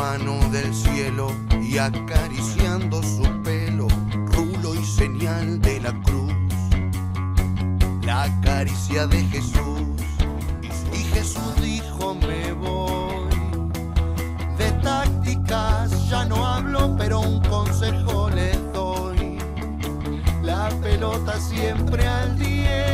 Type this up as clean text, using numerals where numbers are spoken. mano del cielo y acariciando su pelo, rulo y señal de la cruz, la caricia de Jesús. Y Jesús dijo: me voy. De tácticas ya no hablo, pero un consejo les doy: la pelota siempre al 10.